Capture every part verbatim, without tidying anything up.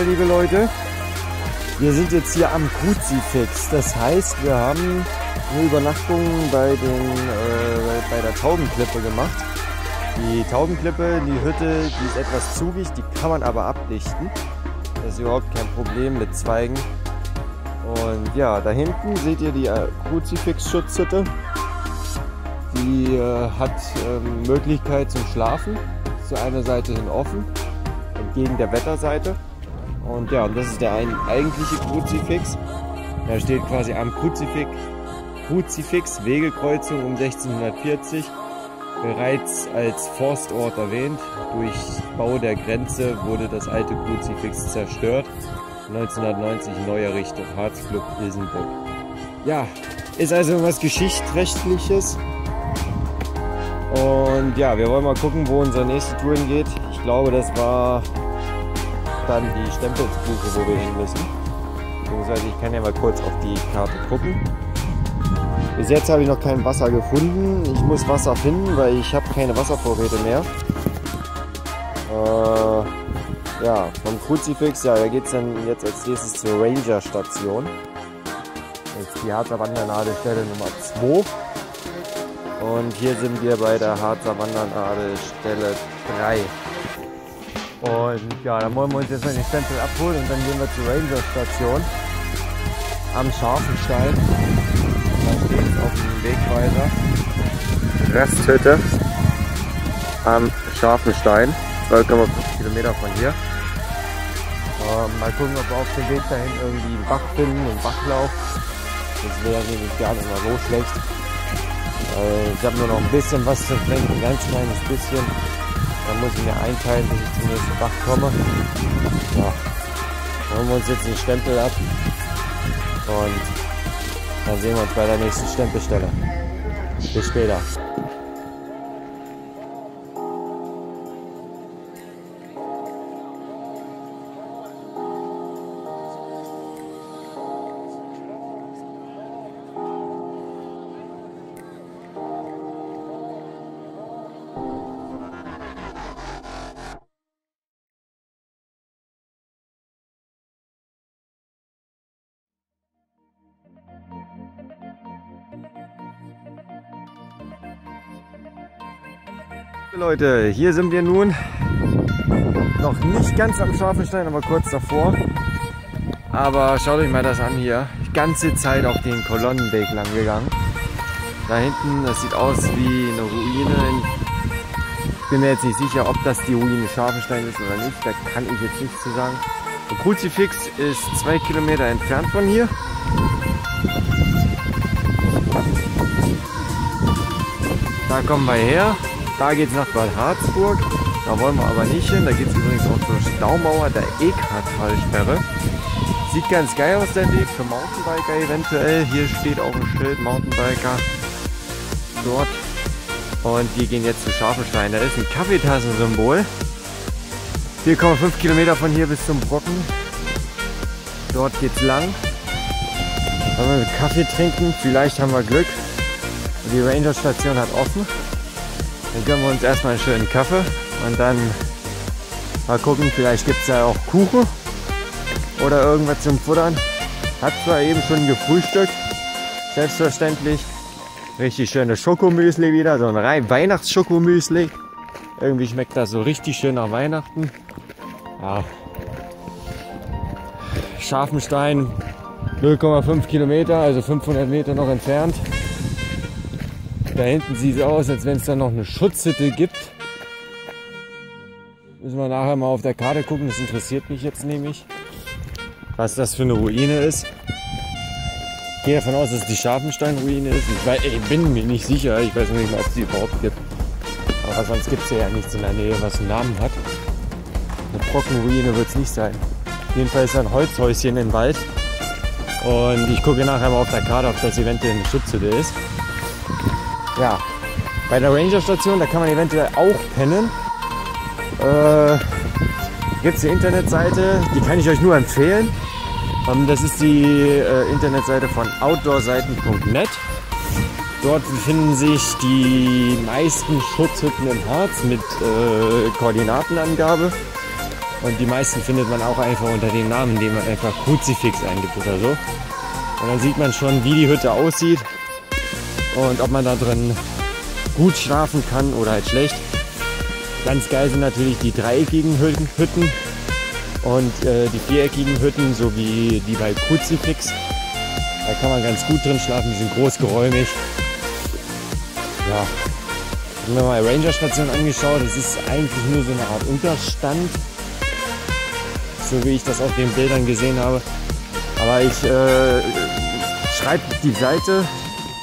Fall, liebe Leute. Wir sind jetzt hier am Kruzifix. Das heißt, wir haben eine Übernachtung bei, den, äh, bei der Taubenklippe gemacht. Die Taubenklippe, die Hütte, die ist etwas zugig, die kann man aber abdichten. Das ist überhaupt kein Problem mit Zweigen. Und ja, da hinten seht ihr die äh, Kruzifix-Schutzhütte. Die äh, hat ähm, Möglichkeit zum Schlafen, zu einer Seite hin offen, entgegen der Wetterseite. Und ja, und das ist der ein, eigentliche Kruzifix. Da steht quasi am Kruzifix, Kruzifix Wegekreuzung um sechzehnhundertvierzig, bereits als Forstort erwähnt. Durch Bau der Grenze wurde das alte Kruzifix zerstört, neunzehnhundertneunzig neu errichtet, Harzclub Ilsenburg. Ja, ist also was Geschichtsrechtliches. Und ja, wir wollen mal gucken, wo unsere nächste Tour hingeht. Ich glaube, das war dann die Stempelsbuche, wo wir hin müssen. Beziehungsweise ich kann ja mal kurz auf die Karte gucken. Bis jetzt habe ich noch kein Wasser gefunden. Ich muss Wasser finden, weil ich habe keine Wasservorräte mehr. Äh, ja, vom Kruzifix, ja, da geht es dann jetzt als nächstes zur Ranger-Station. Das ist die Harzer Wandernadelstelle Nummer zwei. Und hier sind wir bei der Harzer Wandernadel-Stelle drei. Und ja, dann wollen wir uns jetzt mal den Stempel abholen und dann gehen wir zur Ranger-Station am Scharfenstein. Da steht es auf dem Wegweiser. Resthütte am Scharfenstein, zwei Komma fünf Kilometer von hier. Ähm, mal gucken, ob wir auf dem Weg dahin irgendwie einen Bach finden, einen Bachlauf. Das wäre nämlich gar nicht mal so schlecht. Ich habe nur noch ein bisschen was zu trinken, ein ganz kleines bisschen. Dann muss ich mir einteilen, bis ich zum nächsten Bach komme. Ja, holen wir uns jetzt den Stempel ab und dann sehen wir uns bei der nächsten Stempelstelle. Bis später. Leute, hier sind wir nun noch nicht ganz am Scharfenstein, aber kurz davor. Aber schaut euch mal das an hier. Die ganze Zeit auf den Kolonnenweg lang gegangen. Da hinten, das sieht aus wie eine Ruine. Ich bin mir jetzt nicht sicher, ob das die Ruine Scharfenstein ist oder nicht. Da kann ich jetzt nichts zu sagen. Der Kruzifix ist zwei Kilometer entfernt von hier. Da kommen wir her. Da geht es nach Bad Harzburg, da wollen wir aber nicht hin. Da geht es übrigens auch zur Staumauer der Ekertalsperre. Sieht ganz geil aus, der Weg für Mountainbiker eventuell. Hier steht auch ein Schild Mountainbiker dort. Und wir gehen jetzt zu Scharfenstein. Da ist ein Kaffeetassensymbol. vier Komma fünf Kilometer von hier bis zum Brocken. Dort geht's lang. Wollen wir Kaffee trinken? Vielleicht haben wir Glück. Die Ranger-Station hat offen. Dann gönnen wir uns erstmal einen schönen Kaffee und dann mal gucken, vielleicht gibt es ja auch Kuchen oder irgendwas zum Futtern. Hat zwar eben schon gefrühstückt, selbstverständlich. Richtig schönes Schokomüsli wieder, so ein rein Weihnachtsschokomüsli. Irgendwie schmeckt das so richtig schön nach Weihnachten. Ja. Scharfenstein, null Komma fünf Kilometer, also fünfhundert Meter noch entfernt. Da hinten sieht es aus, als wenn es da noch eine Schutzhütte gibt. Müssen wir nachher mal auf der Karte gucken, das interessiert mich jetzt nämlich, was das für eine Ruine ist. Ich gehe davon aus, dass es die Scharfenstein-Ruine ist. Ich, weiß, ich bin mir nicht sicher, ich weiß nicht mal, ob es die überhaupt gibt. Aber sonst gibt es ja nichts in der Nähe, was einen Namen hat. Eine Brockenruine wird es nicht sein. Jedenfalls ist ein Holzhäuschen im Wald. Und ich gucke nachher mal auf der Karte, ob das eventuell eine Schutzhütte ist. Ja, bei der Ranger-Station, da kann man eventuell auch pennen. Äh, gibt es eine Internetseite, die kann ich euch nur empfehlen. Um, das ist die äh, Internetseite von outdoorseiten punkt net. Dort befinden sich die meisten Schutzhütten im Harz mit äh, Koordinatenangabe. Und die meisten findet man auch einfach unter dem Namen, indem man einfach Kruzifix eingibt oder so. Und dann sieht man schon, wie die Hütte aussieht und ob man da drin gut schlafen kann oder halt schlecht. Ganz geil sind natürlich die dreieckigen Hütten und äh, die viereckigen Hütten, so wie die bei Kruzifix. Da kann man ganz gut drin schlafen, die sind großgeräumig. Ja. Haben wir mal Ranger-Station angeschaut, das ist eigentlich nur so eine Art Unterstand, so wie ich das auf den Bildern gesehen habe. Aber ich äh, schreibe die Seite,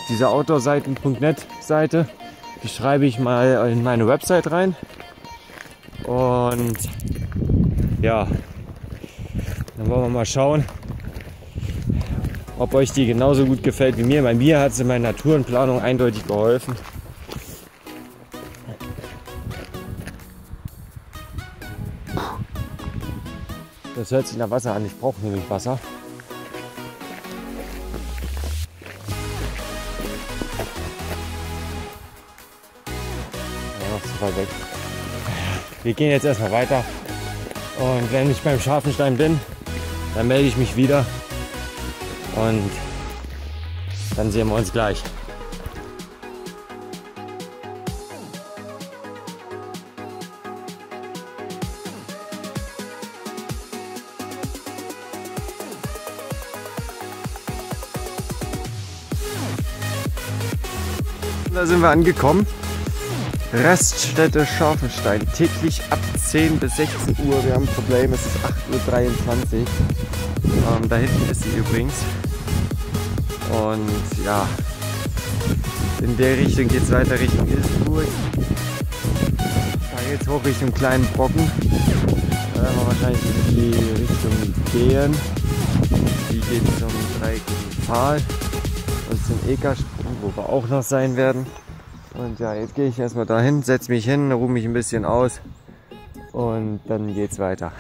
diese outdoorseiten punkt net Seite, die schreibe ich mal in meine Website rein. Und ja, dann wollen wir mal schauen, ob euch die genauso gut gefällt wie mir. Bei mir hat sie in meiner Tourenplanung eindeutig geholfen. Das hört sich nach Wasser an, ich brauche nämlich Wasser. Ja, noch zu weit weg. Wir gehen jetzt erstmal weiter. Und wenn ich beim Scharfenstein bin, dann melde ich mich wieder. Und dann sehen wir uns gleich. Da sind wir angekommen. Raststätte Scharfenstein, täglich ab zehn bis sechzehn Uhr. Wir haben ein Problem, es ist acht Uhr dreiundzwanzig. Ähm, da hinten ist sie übrigens. Und ja, in der Richtung geht es weiter Richtung Ilsenburg. Da geht es hoch Richtung kleinen Brocken. Da werden wir wahrscheinlich in die Richtung gehen. Die geht zum dreieckigen Tal und zum Ekertalsperre, wo wir auch noch sein werden. Und ja, jetzt gehe ich erstmal dahin, setze mich hin, ruhe mich ein bisschen aus und dann geht's weiter.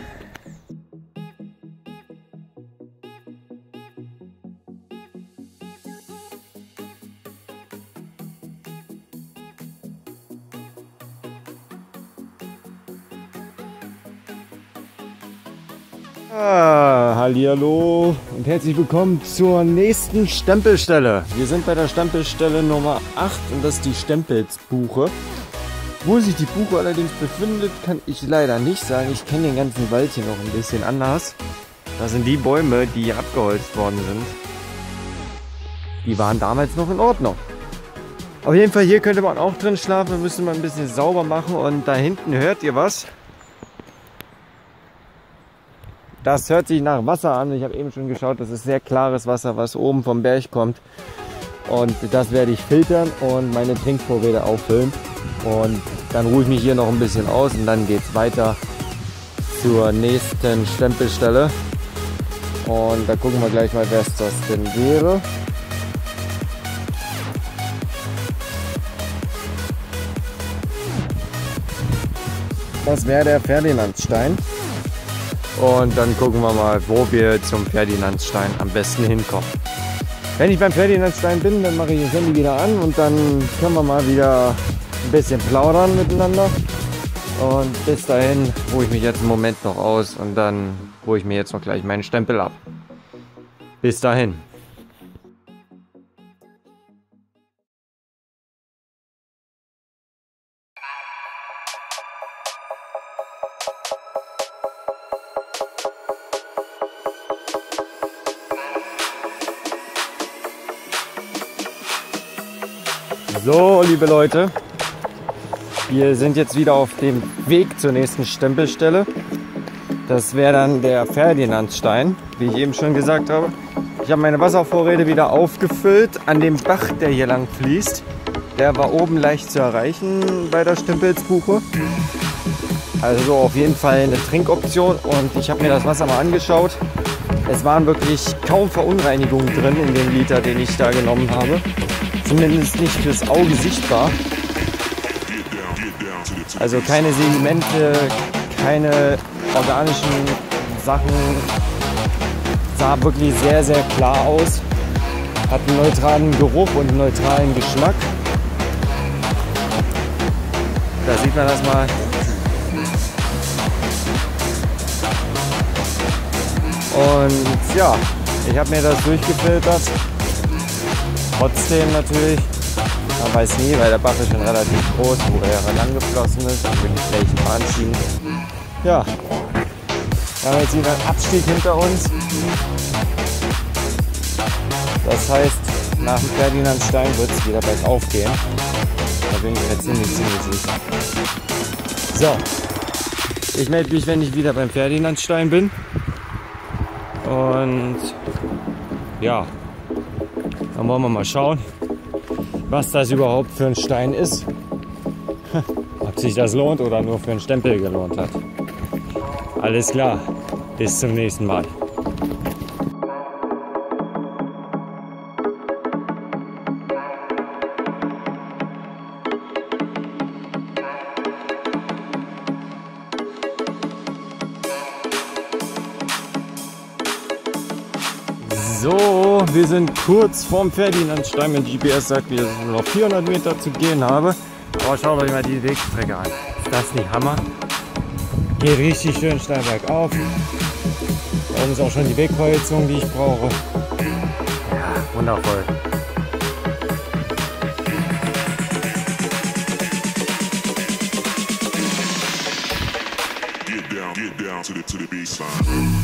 Ah, hallihallo und herzlich willkommen zur nächsten Stempelstelle. Wir sind bei der Stempelstelle Nummer acht und das ist die Stempelsbuche. Wo sich die Buche allerdings befindet, kann ich leider nicht sagen. Ich kenne den ganzen Wald hier noch ein bisschen anders. Das sind die Bäume, die hier abgeholzt worden sind. Die waren damals noch in Ordnung. Auf jeden Fall, hier könnte man auch drin schlafen. Wir müssen mal ein bisschen sauber machen und da hinten hört ihr was. Das hört sich nach Wasser an. Ich habe eben schon geschaut, das ist sehr klares Wasser, was oben vom Berg kommt. Und das werde ich filtern und meine Trinkvorräte auffüllen. Und dann ruhe ich mich hier noch ein bisschen aus und dann geht es weiter zur nächsten Stempelstelle. Und da gucken wir gleich mal, wer es das denn wäre. Das wäre der Ferdinandstein. Und dann gucken wir mal, wo wir zum Ferdinandstein am besten hinkommen. Wenn ich beim Ferdinandstein bin, dann mache ich das Handy wieder an und dann können wir mal wieder ein bisschen plaudern miteinander. Und bis dahin ruhe ich mich jetzt einen Moment noch aus und dann ruhe ich mir jetzt noch gleich meinen Stempel ab. Bis dahin. So, liebe Leute, wir sind jetzt wieder auf dem Weg zur nächsten Stempelstelle. Das wäre dann der Ferdinandstein, wie ich eben schon gesagt habe. Ich habe meine Wasservorräte wieder aufgefüllt an dem Bach, der hier lang fließt. Der war oben leicht zu erreichen bei der Stempelsbuche. Also auf jeden Fall eine Trinkoption und ich habe mir das Wasser mal angeschaut. Es waren wirklich kaum Verunreinigungen drin in dem Liter, den ich da genommen habe. Zumindest nicht fürs Auge sichtbar. Also keine Sedimente, keine organischen Sachen. Sah wirklich sehr, sehr klar aus. Hat einen neutralen Geruch und einen neutralen Geschmack. Da sieht man das mal. Und ja, ich habe mir das durchgefiltert. Trotzdem natürlich, man weiß nie, weil der Bach ist schon relativ groß, wo er herangeflossen ist. Dann will ich gleich mal anschieben. Ja, wir haben jetzt wieder einen Abstieg hinter uns. Das heißt, nach dem Ferdinandstein wird es wieder bergauf gehen. Da bin ich mir ziemlich, ziemlich sicher. So, ich melde mich, wenn ich wieder beim Ferdinandstein bin. Und ja, dann wollen wir mal schauen, was das überhaupt für ein Stein ist. Ob sich das lohnt oder nur für einen Stempel gelohnt hat. Alles klar, bis zum nächsten Mal. So, wir sind kurz vorm Ferdinandstein. Mein G P S sagt mir, dass ich nur noch vierhundert Meter zu gehen habe. Aber schaut euch mal die Wegstrecke an. Ist das nicht Hammer? Geht richtig schön steil bergauf. Da oben ist auch schon die Wegkreuzung, die ich brauche. Ja, wundervoll. Get down, get down to the, to the baseline.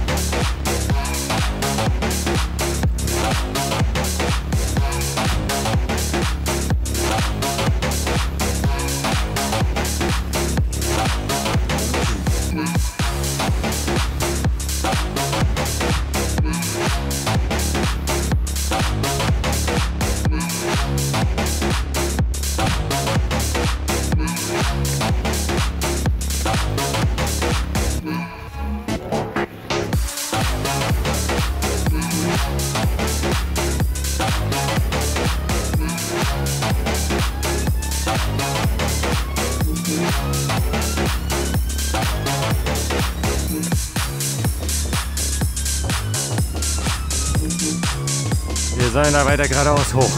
Wir sollen da weiter geradeaus hoch.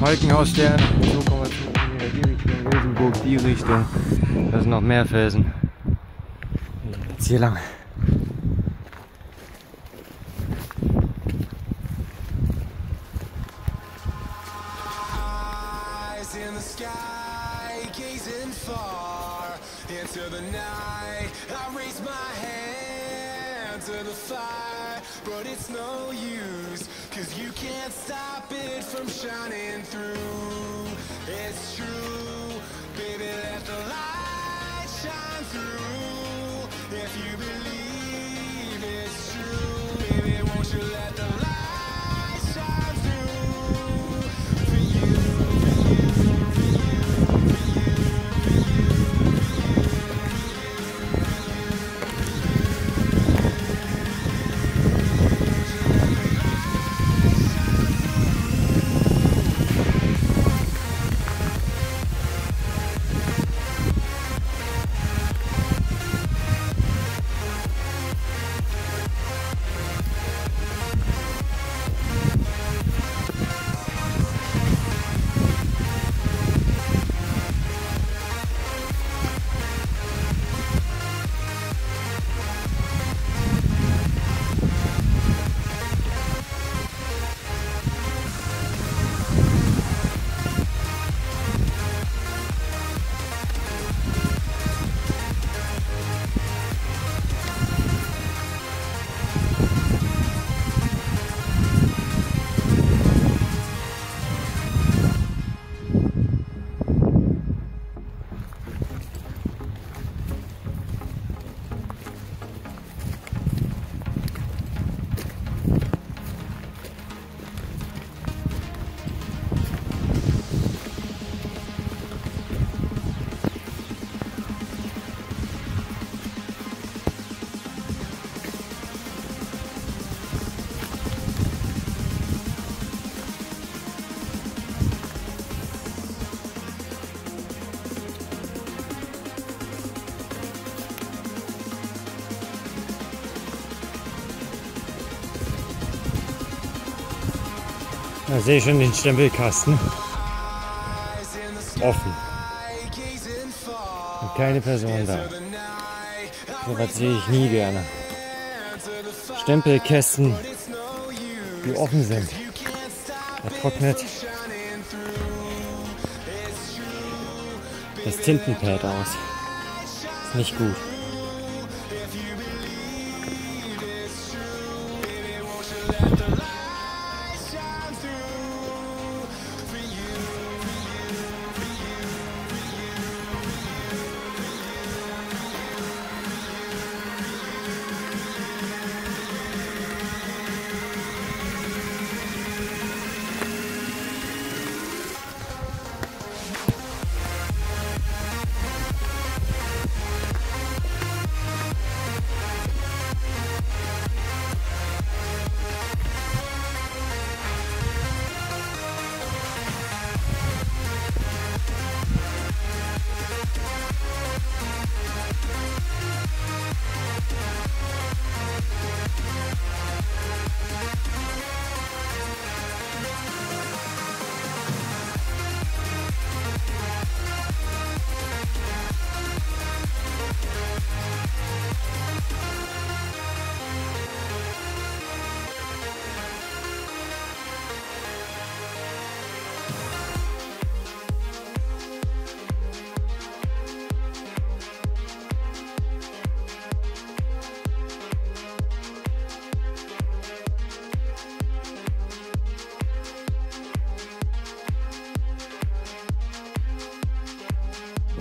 Molkenhausstern, zwei Komma fünf Kilometer die Richtung, Ilsenburg die Richtung. Da sind noch mehr Felsen. Jetzt hier lang. Da sehe ich schon den Stempelkasten. Offen. Und keine Person da. So was sehe ich nie gerne. Stempelkästen, die offen sind. Da trocknet das Tintenpad aus. Ist nicht gut.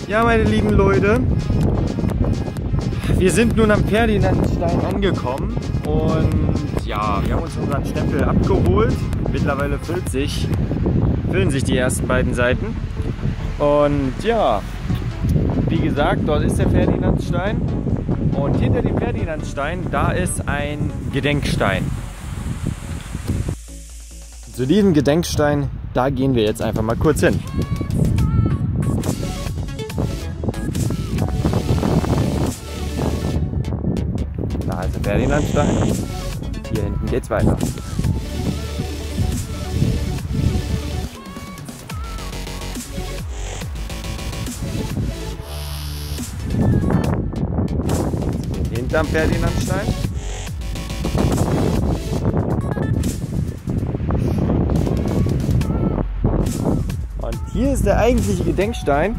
Ja, meine lieben Leute, wir sind nun am Ferdinandstein angekommen und ja, wir haben uns unseren Stempel abgeholt. Mittlerweile füllt sich, füllen sich die ersten beiden Seiten. Und ja, wie gesagt, dort ist der Ferdinandstein und hinter dem Ferdinandstein, da ist ein Gedenkstein. Zu diesem Gedenkstein, da gehen wir jetzt einfach mal kurz hin. Ferdinandstein. Hier hinten geht's weiter. Hinterm Ferdinandstein. Und hier ist der eigentliche Gedenkstein.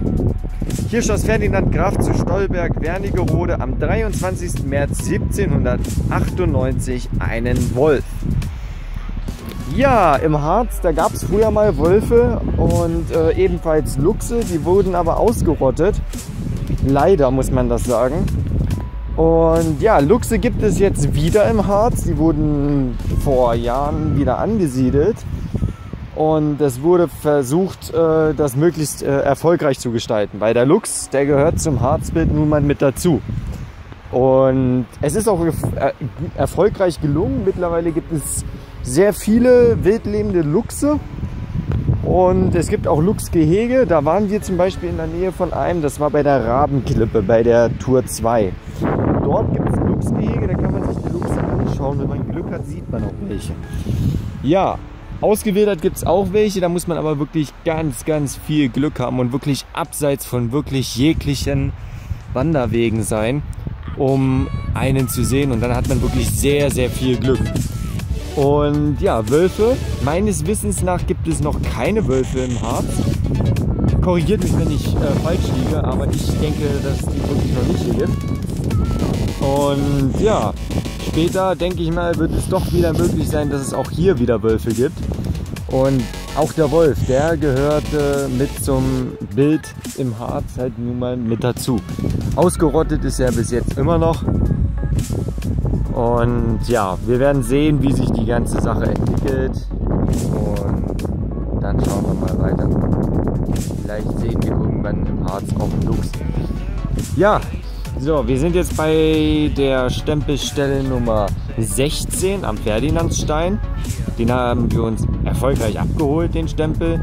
Hier schoss Ferdinand Graf zu Stolberg-Wernigerode am dreiundzwanzigsten März siebzehnhundertachtundneunzig einen Wolf. Ja, im Harz, da gab es früher mal Wölfe und äh, ebenfalls Luchse, die wurden aber ausgerottet. Leider muss man das sagen. Und ja, Luchse gibt es jetzt wieder im Harz, die wurden vor Jahren wieder angesiedelt. Und es wurde versucht, das möglichst erfolgreich zu gestalten, weil der Luchs, der gehört zum Harzbild nun mal mit dazu. Und es ist auch erfolgreich gelungen. Mittlerweile gibt es sehr viele wildlebende Luchse und es gibt auch Luchsgehege. Da waren wir zum Beispiel in der Nähe von einem, das war bei der Rabenklippe, bei der Tour zwei. Dort gibt es Luchsgehege, da kann man sich die Luchse anschauen. Wenn man Glück hat, sieht man auch welche. Ja. Ausgewildert gibt es auch welche, da muss man aber wirklich ganz, ganz viel Glück haben und wirklich abseits von wirklich jeglichen Wanderwegen sein, um einen zu sehen. Und dann hat man wirklich sehr, sehr viel Glück. Und ja, Wölfe. Meines Wissens nach gibt es noch keine Wölfe im Harz. Korrigiert mich, wenn ich äh, falsch liege, aber ich denke, dass die wirklich noch nicht hier gibt. Und ja... Später, denke ich mal, wird es doch wieder möglich sein, dass es auch hier wieder Wölfe gibt. Und auch der Wolf, der gehörte mit zum Bild im Harz halt nun mal mit dazu. Ausgerottet ist er bis jetzt immer noch. Und ja, wir werden sehen, wie sich die ganze Sache entwickelt. Und dann schauen wir mal weiter. Vielleicht sehen wir irgendwann im Harz auch einen Luchs. Ja. So, wir sind jetzt bei der Stempelstelle Nummer sechzehn am Ferdinandstein. Den haben wir uns erfolgreich abgeholt, den Stempel.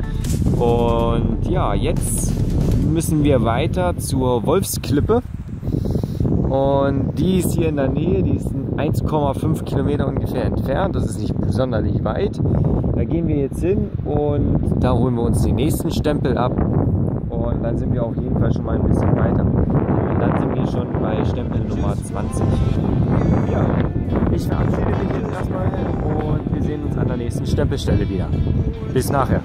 Und ja, jetzt müssen wir weiter zur Wolfsklippe. Und die ist hier in der Nähe, die ist eins Komma fünf Kilometer ungefähr entfernt. Das ist nicht sonderlich weit. Da gehen wir jetzt hin und da holen wir uns die nächsten Stempel ab. Und dann sind wir auf jeden Fall schon mal ein bisschen weiter. Und dann sind wir schon bei Stempel Nummer zwanzig. Ja, ich verabschiede mich jetzt erstmal und wir sehen uns an der nächsten Stempelstelle wieder. Bis nachher.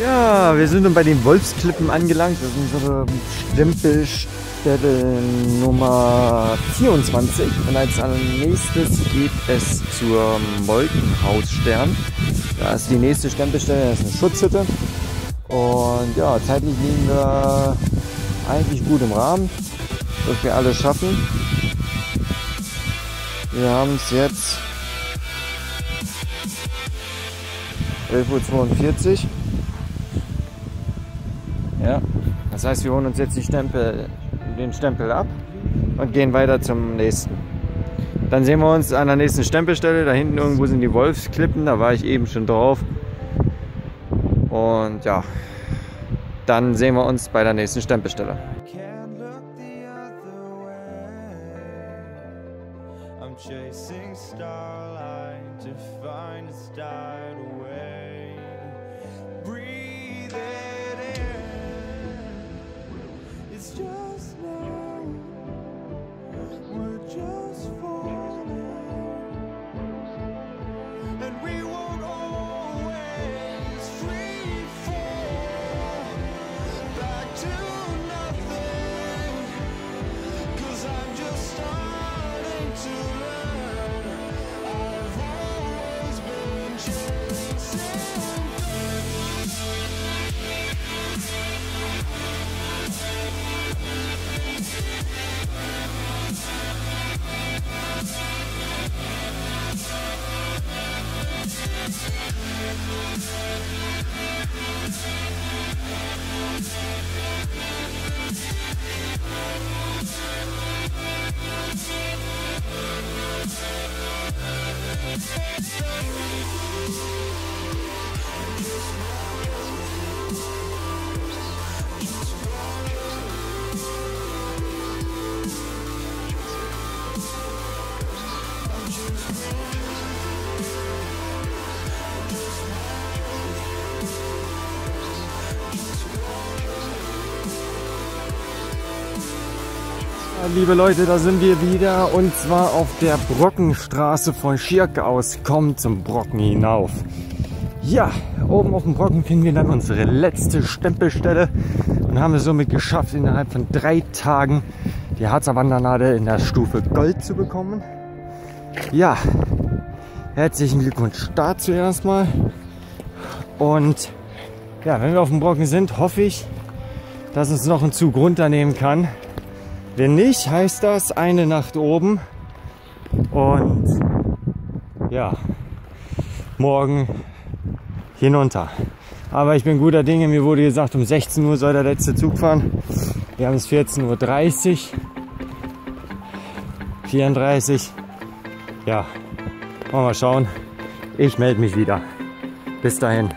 Ja, wir sind nun bei den Wolfsklippen angelangt. Das ist unsere Stempelstelle Nummer vierundzwanzig. Und als nächstes geht es zur Molkenhausstern. Da ist die nächste Stempelstelle, das ist eine Schutzhütte. Und ja, zeitlich liegen wir eigentlich gut im Rahmen, dass wir alles schaffen. Wir haben es jetzt elf Uhr zweiundvierzig. Ja, das heißt, wir holen uns jetzt die Stempel, den Stempel ab und gehen weiter zum nächsten. Dann sehen wir uns an der nächsten Stempelstelle. Da hinten irgendwo sind die Wolfsklippen, da war ich eben schon drauf. Und ja, dann sehen wir uns bei der nächsten Stempelstelle. Liebe Leute, da sind wir wieder und zwar auf der Brockenstraße von Schierke aus. Kommt zum Brocken hinauf. Ja, oben auf dem Brocken finden wir dann unsere letzte Stempelstelle und haben es somit geschafft, innerhalb von drei Tagen die Harzer Wandernadel in der Stufe Gold zu bekommen. Ja, herzlichen Glückwunsch dazu erstmal. Und ja, wenn wir auf dem Brocken sind, hoffe ich, dass uns noch ein Zug runternehmen kann. Wenn nicht, heißt das eine Nacht oben und ja, morgen hinunter. Aber ich bin guter Dinge, mir wurde gesagt, um sechzehn Uhr soll der letzte Zug fahren. Wir haben es vierzehn Uhr dreißig, vierunddreißig. Ja, mal schauen. Ich melde mich wieder. Bis dahin.